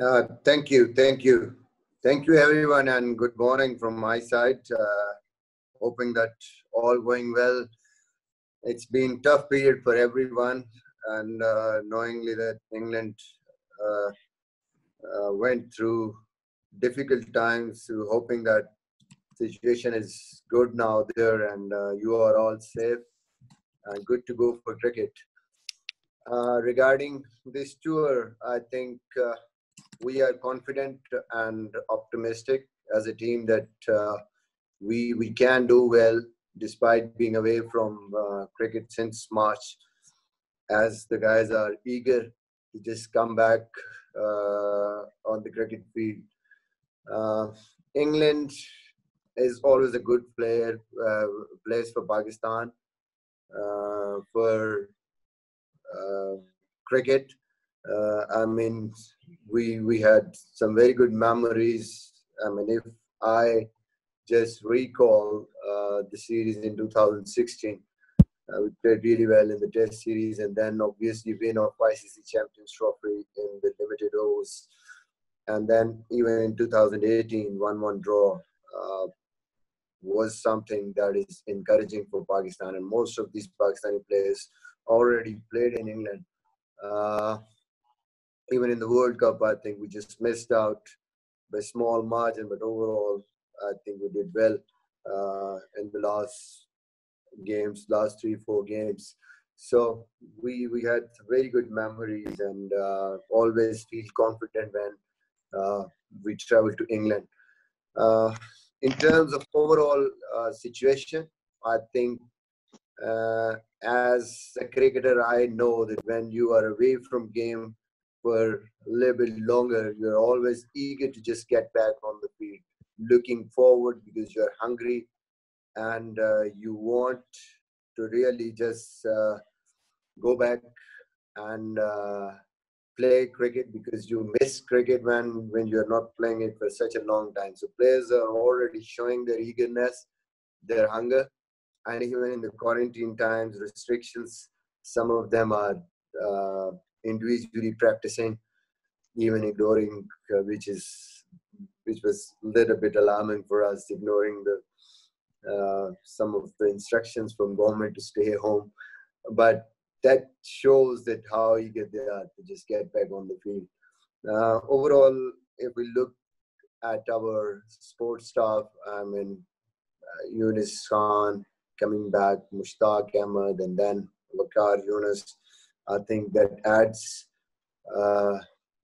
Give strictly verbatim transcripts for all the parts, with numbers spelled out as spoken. Uh, thank you, thank you. Thank you everyone, and good morning from my side. Uh, hoping that all going well. It's been tough period for everyone, and uh, knowingly that England uh, uh, went through difficult times, so hoping that situation is good now there, and uh, you are all safe and good to go for cricket. Uh, regarding this tour, I think uh, we are confident and optimistic as a team that uh, we we can do well despite being away from uh, cricket since March, as the guys are eager to just come back uh, on the cricket field. Uh, England is always a good player uh, place for Pakistan uh, for uh, cricket. Uh, I mean, we we had some very good memories. I mean, if I just recall uh, the series in two thousand sixteen, uh, we played really well in the Test series, and then obviously win of I C C Champions Trophy in the limited overs, and then even in two thousand eighteen, one one draw uh, was something that is encouraging for Pakistan. And most of these Pakistani players already played in England. Uh, even in the World Cup, I think we just missed out by small margin, but overall, I think we did well uh, in the last games, last three, four games. So we we had very good memories, and uh, always feel confident when uh, we travel to England. Uh, in terms of overall uh, situation, I think uh, as a cricketer, I know that when you are away from game for a little bit longer, you're always eager to just get back on the field, looking forward because you're hungry, and uh, you want to really just uh, go back and uh, play cricket, because you miss cricket when, when you're not playing it for such a long time. So players are already showing their eagerness, their hunger, and even in the quarantine times, restrictions, some of them are uh, individually practicing, even ignoring, uh, which is which was a little bit alarming for us, ignoring the uh, some of the instructions from government to stay home. But that shows that how eager they are to just get back on the field. Uh, overall, if we look at our sports staff, I mean, uh, Yunus Khan coming back, Mushtaq Ahmed, and then Waqar Younis, I think that adds uh,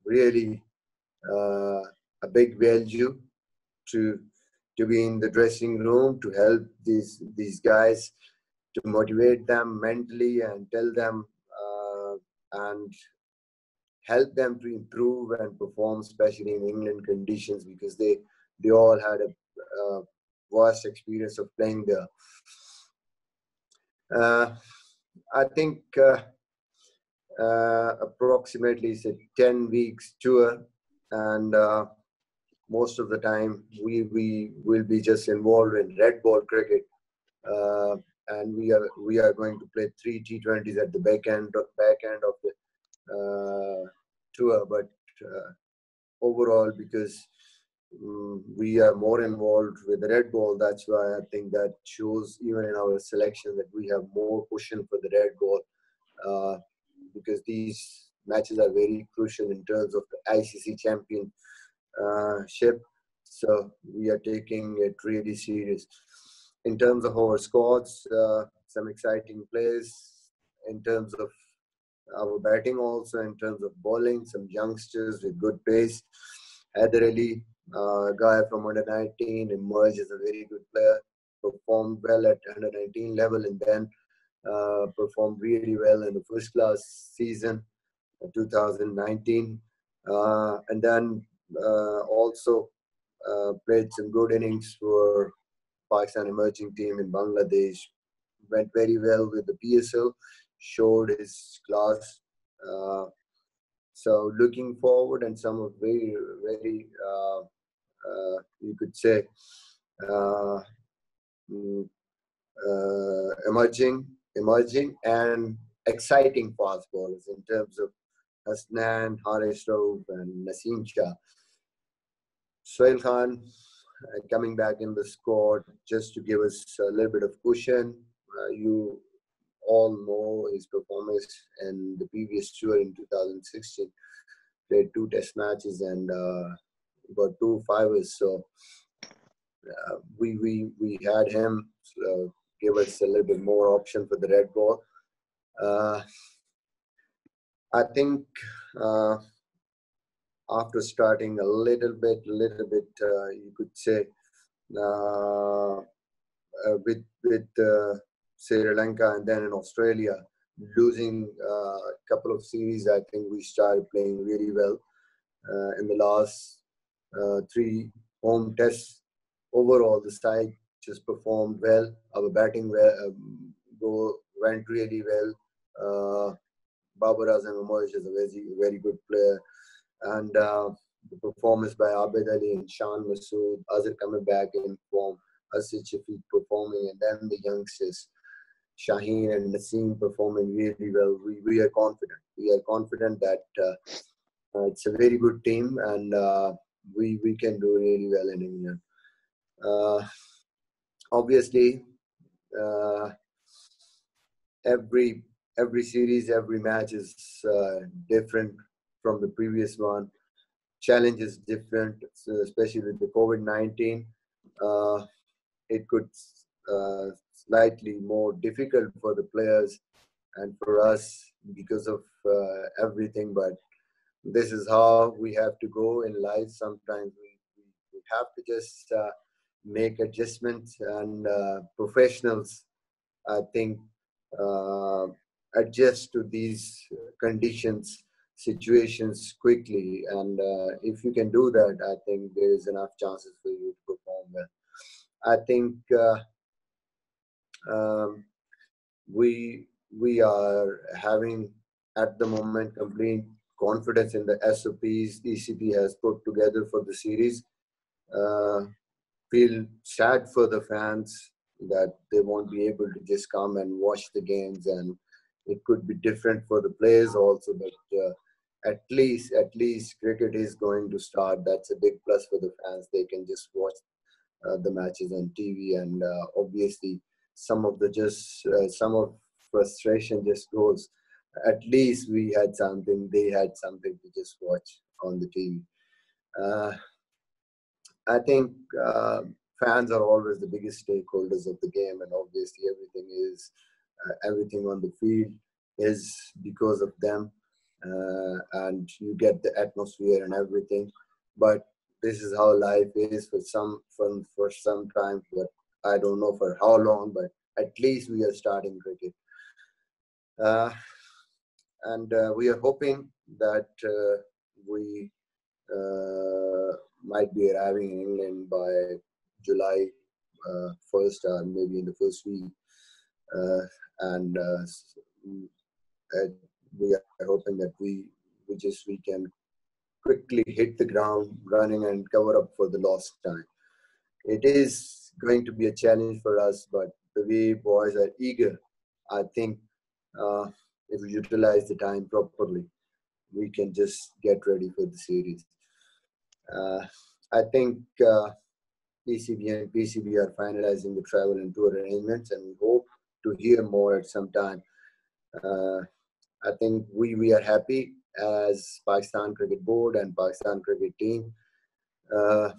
really uh, a big value to to be in the dressing room, to help these these guys, to motivate them mentally and tell them uh, and help them to improve and perform, especially in England conditions, because they they all had a, a vast experience of playing there. Uh, I think uh, uh, approximately it's a ten weeks tour, and uh, most of the time we we will be just involved in red ball cricket, uh, and we are we are going to play three T twenties at the back end of, back end of the uh, tour. But uh, overall, because um, we are more involved with the red ball, that's why I think that shows even in our selection that we have more cushion for the red ball, uh, because these matches are very crucial in terms of the I C C championship. So we are taking it really serious. In terms of our squads, uh, some exciting plays in terms of our batting, also in terms of bowling, some youngsters with good pace. Adarelli, uh, a guy from under nineteen, emerged as a very good player, performed well at under nineteen level, and then uh, performed really well in the first class season, two thousand nineteen, uh, and then uh, also uh, played some good innings for Pakistan emerging team in Bangladesh, went very well with the P S L, showed his class. Uh, so looking forward, and some of very, very, uh, uh, you could say, uh, uh, emerging, emerging and exciting fast bowlers in terms of Asnan, Haresh, and Naseem Shah. Sohail Khan uh, coming back in the squad just to give us a little bit of cushion. Uh, you all know his performance in the previous tour in two thousand sixteen. Played two test matches and uh, got two fivers. So uh, we, we, we had him uh, give us a little bit more option for the red ball. Uh, I think uh, after starting a little bit, little bit, uh, you could say, uh, uh, with with uh, Sri Lanka and then in Australia, losing a uh, couple of series, I think we started playing really well uh, in the last uh, three home tests. Overall, the side just performed well. Our batting well, um, go went really well. Uh, Babar Azam is a very, very good player. And uh, the performance by Abid Ali and Shan Masood, Azhar coming back in form, Asad Shafiq performing, and then the youngsters, Shaheen and Naseem performing really well. We, we are confident. We are confident that uh, uh, it's a very good team and uh, we, we can do really well in England. Uh, obviously, uh, every Every series, every match is uh, different from the previous one. Challenge is different, especially with the COVID nineteen. Uh, it could uh, slightly more difficult for the players and for us because of uh, everything. But this is how we have to go in life. Sometimes we, we have to just uh, make adjustments. And uh, professionals, I think, uh, adjust to these conditions, situations quickly. And uh, if you can do that, I think there is enough chances for you to perform well. I think uh, um, we, we are having, at the moment, complete confidence in the S O Ps E C B has put together for the series. Uh, feel sad for the fans that they won't be able to just come and watch the games, and it could be different for the players also, but uh, at least, at least cricket is going to start. That's a big plus for the fans. They can just watch uh, the matches on T V, and uh, obviously some of the just uh, some of frustration just goes. At least we had something. They had something to just watch on the T V. Uh, I think uh, fans are always the biggest stakeholders of the game, and obviously everything is. Uh, everything on the field is because of them, uh, and you get the atmosphere and everything. But this is how life is for some for, for some time. But I don't know for how long. But at least we are starting cricket, uh, and uh, we are hoping that uh, we uh, might be arriving in England by July uh, first, or maybe in the first week. Uh, and uh, we are hoping that we, we just we can quickly hit the ground running and cover up for the lost time. It is going to be a challenge for us, but the way boys are eager, I think uh, if we utilize the time properly, we can just get ready for the series. Uh, I think uh, E C B and P C B are finalizing the travel and tour arrangements, and we hope to hear more at some time. Uh, I think we, we are happy as Pakistan Cricket Board and Pakistan Cricket Team. Uh,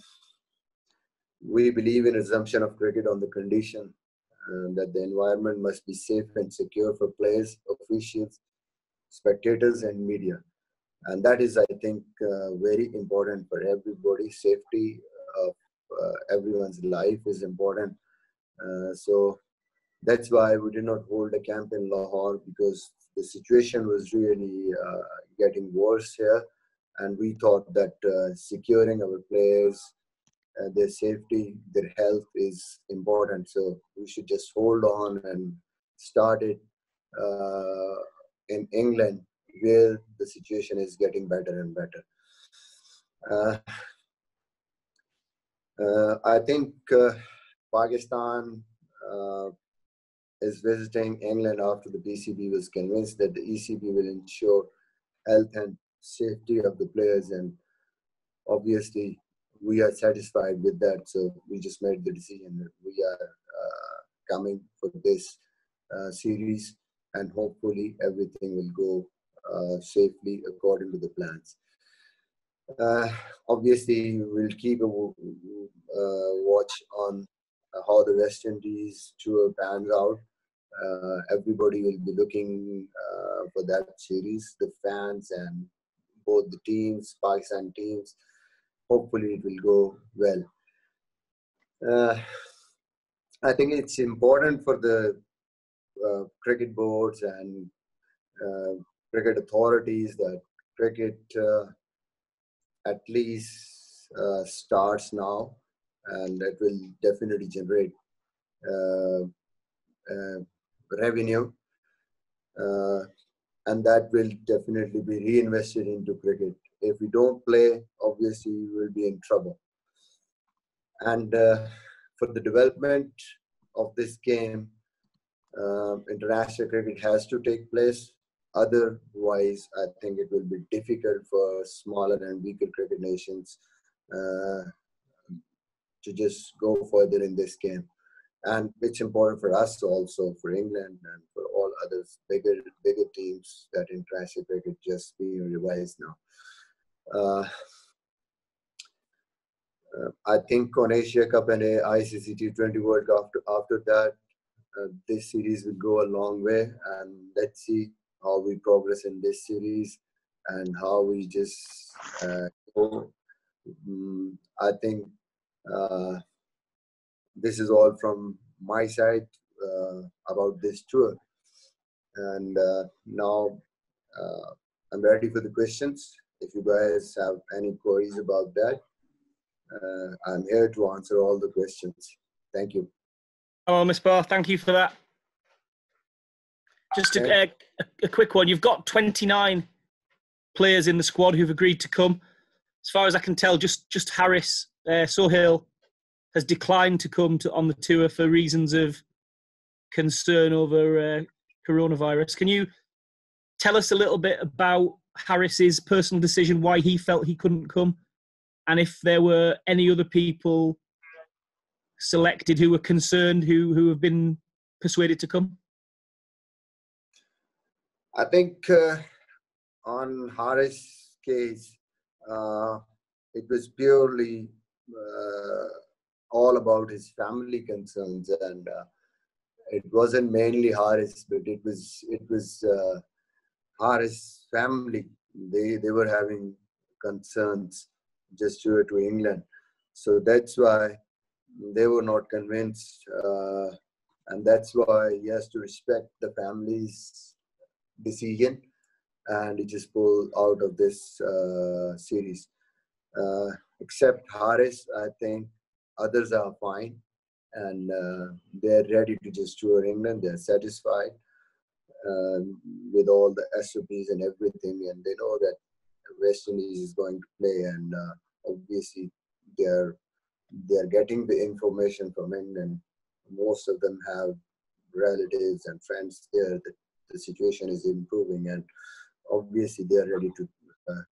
we believe in resumption of cricket on the condition uh, that the environment must be safe and secure for players, officials, spectators, and media. And that is, I think, uh, very important for everybody. Safety of uh, everyone's life is important. Uh, so. That's why we did not hold a camp in Lahore, because the situation was really uh, getting worse here. And we thought that uh, securing our players, uh, their safety, their health is important. So we should just hold on and start it uh, in England, where the situation is getting better and better. Uh, uh, I think uh, Pakistan, uh, is visiting England after the P C B was convinced that the E C B will ensure health and safety of the players, and obviously we are satisfied with that. So we just made the decision that we are uh, coming for this uh, series, and hopefully everything will go uh, safely according to the plans. Uh, obviously, we'll keep a uh, watch on how the West Indies tour pans out. Uh, everybody will be looking uh, for that series, the fans and both the teams, Pakistan teams. Hopefully, it will go well. Uh, I think it's important for the uh, cricket boards and uh, cricket authorities that cricket uh, at least uh, starts now, and it will definitely generate uh, uh, revenue, uh, and that will definitely be reinvested into cricket. If we don't play, obviously we will be in trouble. And uh, for the development of this game, uh, international cricket has to take place. Otherwise, I think it will be difficult for smaller and weaker cricket nations uh, to just go further in this game. And it's important for us also, for England and for all others, bigger bigger teams, that international cricket just being revised now. Uh, uh, I think on Asia Cup and I C C T twenty World Cup, after, after that, uh, this series will go a long way. And let's see how we progress in this series and how we just uh, go. Um, I think uh, this is all from my side uh, about this tour. And uh, now uh, I'm ready for the questions. If you guys have any queries about that, uh, I'm here to answer all the questions. Thank you. Hello, Miss Barr. Thank you for that. Just a, a, a quick one. You've got twenty-nine players in the squad who've agreed to come. As far as I can tell, just just Harris uh, Sohail has declined to come to on the tour for reasons of concern over uh, coronavirus. Can you tell us a little bit about Harris's personal decision, why he felt he couldn't come, and if there were any other people selected who were concerned, who who have been persuaded to come? I think uh, on Harris's case, uh, it was purely uh, all about his family concerns, and uh, it wasn't mainly Harris, but it was it was. Uh, Harris family, they they were having concerns just to, to England, so that's why they were not convinced, uh, and that's why he has to respect the family's decision, and he just pulled out of this uh, series. Uh, except Harris, I think others are fine, and uh, they're ready to just tour England. They're satisfied Um, with all the S O Ps and everything, and they know that West Indies is going to play, and uh, obviously they're they're getting the information from England. Most of them have relatives and friends there. The, the situation is improving, and obviously they're ready to. Uh,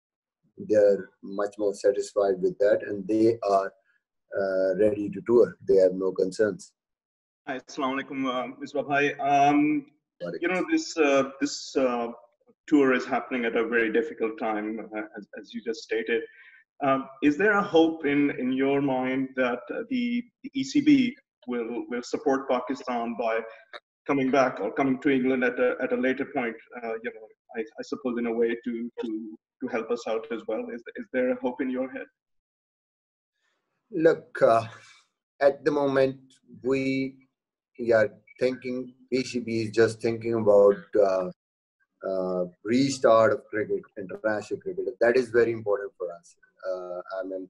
they're much more satisfied with that, and they are uh, ready to tour. They have no concerns. Hi, Assalamualaikum, uh, Miz Babhai. Um, You know, this uh, this uh, tour is happening at a very difficult time, uh, as, as you just stated. Um, is there a hope in, in your mind that uh, the, the E C B will will support Pakistan by coming back or coming to England at a at a later point? Uh, you know, I, I suppose in a way to to to help us out as well. Is is there a hope in your head? Look, uh, at the moment we are thinking. P C B is just thinking about uh, uh, restart of cricket, international cricket. That is very important for us. Uh, I mean,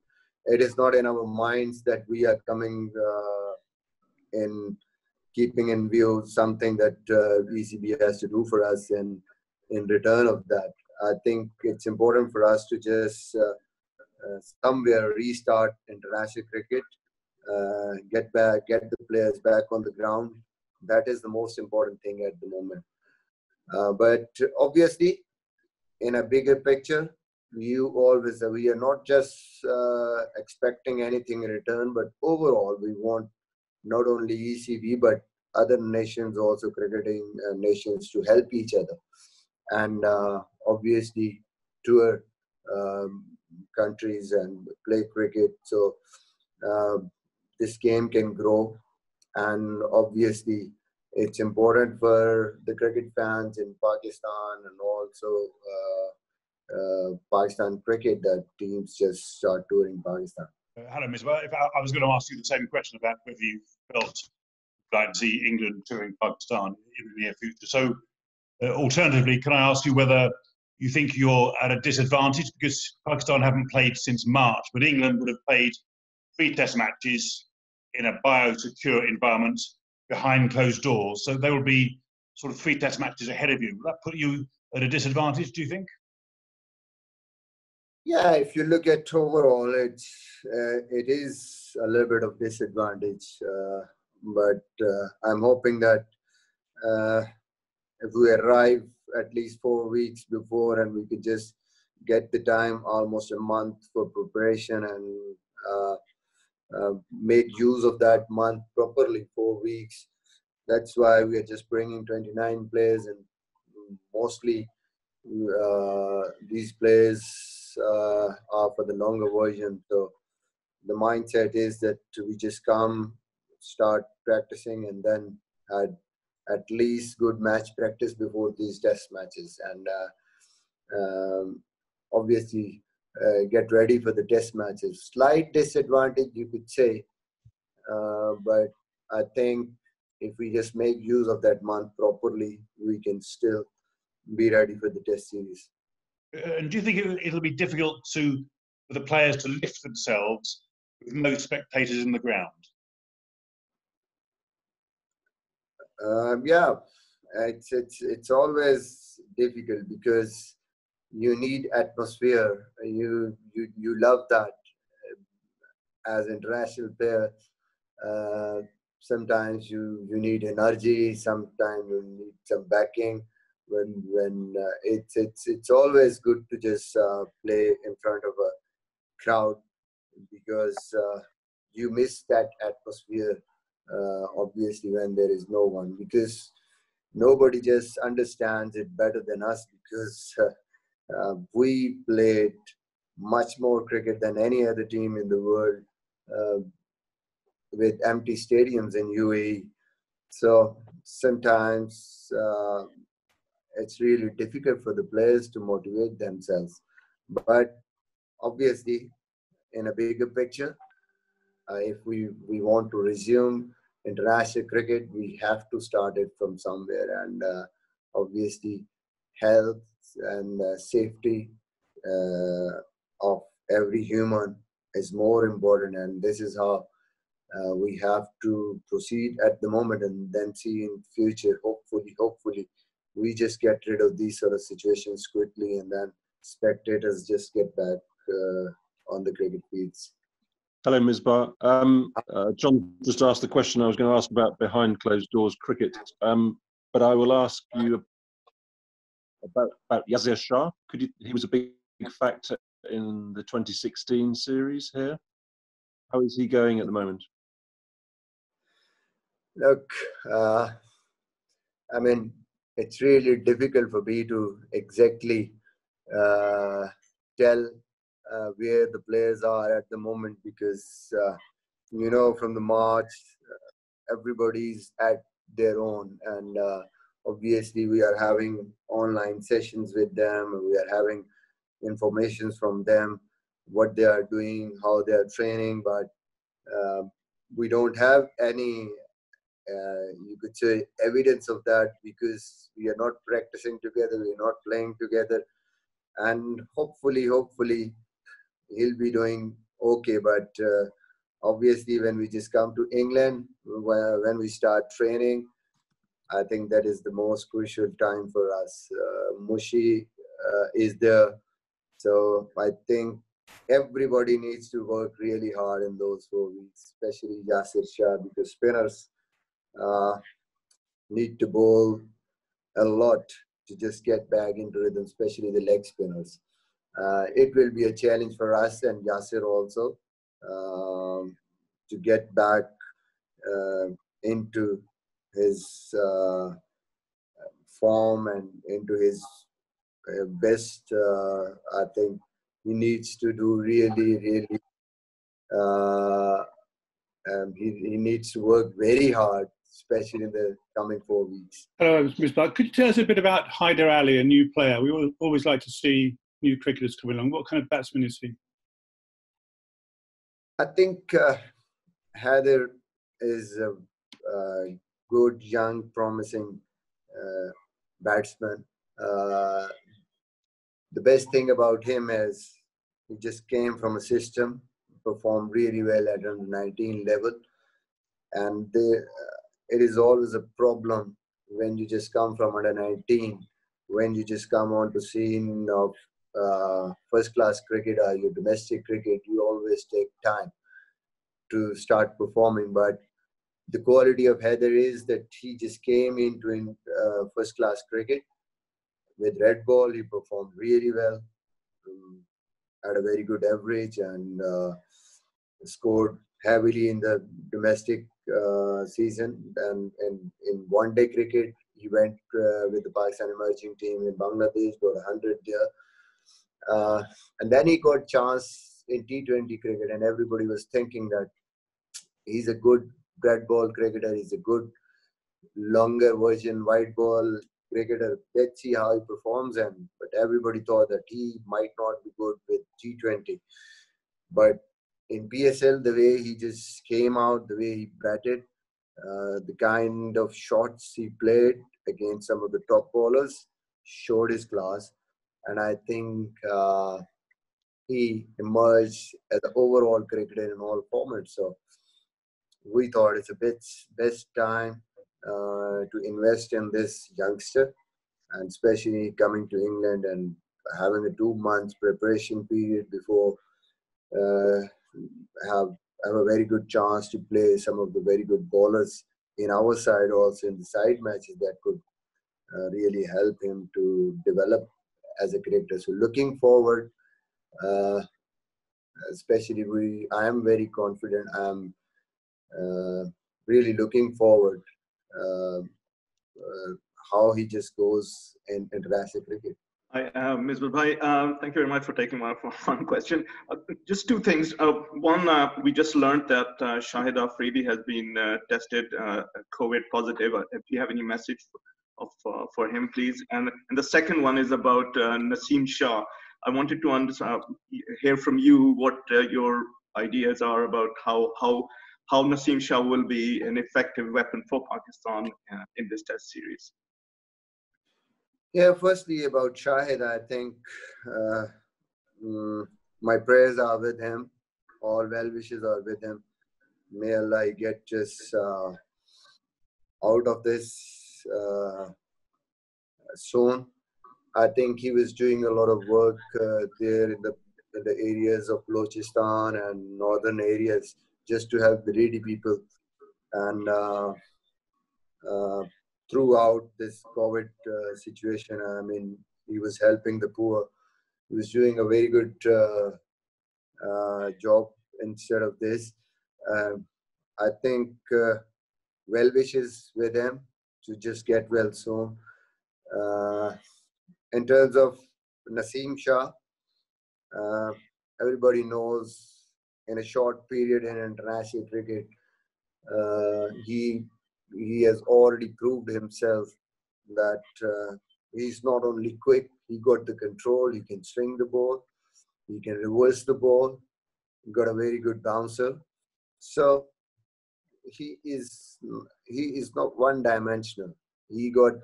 it is not in our minds that we are coming uh, in keeping in view something that uh, E C B has to do for us, and in return of that, I think it's important for us to just uh, uh, somewhere restart international cricket, uh, get back, get the players back on the ground. That is the most important thing at the moment. Uh, but obviously, in a bigger picture, you always, we are not just uh, expecting anything in return, but overall we want not only E C B, but other nations also, crediting uh, nations to help each other. And uh, obviously tour um, countries and play cricket. So uh, this game can grow. And obviously it's important for the cricket fans in Pakistan and also uh, Uh, Pakistan cricket that teams just start touring Pakistan. Uh, hello, Miz Well, if I, I was going to ask you the same question about whether you felt like to see England touring Pakistan in the near future. So, uh, alternatively, can I ask you whether you think you're at a disadvantage because Pakistan haven't played since March, but England would have played three test matches in a biosecure environment behind closed doors. So there will be sort of three test matches ahead of you. Will that put you at a disadvantage, do you think? Yeah, if you look at overall, it's, uh, it is a little bit of disadvantage. Uh, but uh, I'm hoping that uh, if we arrive at least four weeks before and we could just get the time, almost a month for preparation, and uh, uh, make use of that month properly, four weeks. That's why we are just bringing twenty-nine players, and mostly uh, these players Uh, are for the longer version. So the mindset is that we just come, start practicing, and then had at least good match practice before these test matches, and uh, um, obviously uh, get ready for the test matches. Slight disadvantage, you could say, uh, but I think if we just make use of that month properly, we can still be ready for the test series. And do you think it, it'll be difficult to, for the players to lift themselves with no spectators in the ground? Um, yeah, it's, it's, it's always difficult because you need atmosphere. You, you, you love that as an international player. Uh, sometimes you, you need energy, sometimes you need some backing. When when uh, it's it's it's always good to just uh, play in front of a crowd, because uh, you miss that atmosphere uh, obviously when there is no one, because nobody just understands it better than us, because uh, uh, we played much more cricket than any other team in the world uh, with empty stadiums in U A E. So sometimes Uh, it's really difficult for the players to motivate themselves. But obviously, in a bigger picture, uh, if we, we want to resume international cricket, we have to start it from somewhere. And uh, obviously, health and uh, safety uh, of every human is more important. And this is how uh, we have to proceed at the moment, and then see in future, hopefully, hopefully, we just get rid of these sort of situations quickly, and then spectators just get back uh, on the cricket fields. Hello, Misbah. Um, uh, John just asked the question I was going to ask about behind closed doors cricket, um, but I will ask you about, about Yasir Shah. Could you, he was a big factor in the twenty sixteen series here. How is he going at the moment? Look, uh, I mean, it's really difficult for me to exactly uh, tell uh, where the players are at the moment, because, uh, you know, from the March, uh, everybody's at their own. And uh, obviously we are having online sessions with them. We are having information from them, what they are doing, how they are training. But uh, we don't have any Uh, you could say evidence of that, because we are not practicing together, we are not playing together, and hopefully, hopefully he'll be doing okay. But uh, obviously, when we just come to England, when we start training, I think that is the most crucial time for us. Uh, Mushi uh, is there, so I think everybody needs to work really hard in those four weeks, especially Yasir Shah, because spinners Uh, need to bowl a lot to just get back into rhythm, especially the leg spinners. Uh, it will be a challenge for us and Yasir also um, to get back uh, into his uh, form and into his uh, best. Uh, I think he needs to do really, really, uh, um, he, he needs to work very hard, especially in the coming four weeks. Hello, Mister Buck. Could you tell us a bit about Haider Ali, a new player? We always like to see new cricketers coming along. What kind of batsman is he? I think uh, Haider is a uh, good, young, promising uh, batsman. Uh, the best thing about him is he just came from a system, performed really well at under nineteen level. And they, uh, it is always a problem when you just come from under nineteen, when you just come on to scene of uh, first-class cricket or your domestic cricket, you always take time to start performing. But the quality of Haider is that he just came into in, uh, first-class cricket. With red ball, he performed really well, um, had a very good average and uh, scored heavily in the domestic uh, season, and, and in one day cricket he went uh, with the Pakistan emerging team in Bangladesh, got a hundred there, uh, and then he got chance in T twenty cricket, and everybody was thinking that he's a good red ball cricketer, he's a good longer version white ball cricketer, let's see how he performs. And but everybody thought that he might not be good with T twenty, but in P S L, the way he just came out, the way he batted, uh, the kind of shots he played against some of the top bowlers, showed his class. And I think uh, he emerged as an overall cricketer in all formats. So we thought it's a bit best time uh, to invest in this youngster, and especially coming to England and having a two months preparation period before uh, Have, have a very good chance to play some of the very good bowlers in our side also in the side matches, that could uh, really help him to develop as a cricketer. So looking forward, uh, especially we, I am very confident. I am uh, really looking forward uh, uh, how he just goes in international cricket. Hi, uh, Miz Babhai, uh, thank you very much for taking my one question. Uh, just two things. Uh, one, uh, we just learned that uh, Shahid Afridi has been uh, tested uh, COVID positive. If you have any message of, uh, for him, please. And, and the second one is about uh, Naseem Shah. I wanted to understand, uh, hear from you what uh, your ideas are about how, how, how Naseem Shah will be an effective weapon for Pakistan uh, in this test series. Yeah, firstly about Shahid, I think uh, mm, my prayers are with him. All well wishes are with him. May Allah get just uh, out of this uh, soon. I think he was doing a lot of work uh, there in the, in the areas of Balochistan and northern areas just to help the needy people. And uh, uh, throughout this COVID uh, situation, I mean, he was helping the poor. He was doing a very good uh, uh, job instead of this. Um, I think uh, well wishes with him to just get well soon. Uh, in terms of Naseem Shah, uh, everybody knows in a short period in international cricket, uh, he He has already proved himself that uh, he's not only quick, he got the control, he can swing the ball, he can reverse the ball, he got a very good bouncer. So he is, he is not one-dimensional. He got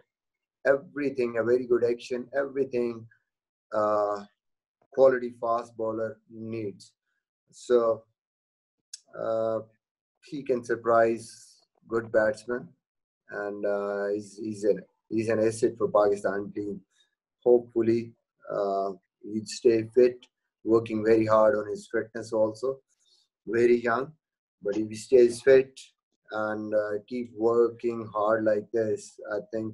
everything, a very good action, everything uh, quality fast bowler needs. So uh, he can surprise good batsman, and uh, he's, he's, an, he's an asset for Pakistan team. Hopefully, uh, he'd stay fit, working very hard on his fitness also. Very young, but if he stays fit and uh, keep working hard like this, I think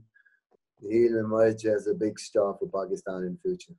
he'll emerge as a big star for Pakistan in future.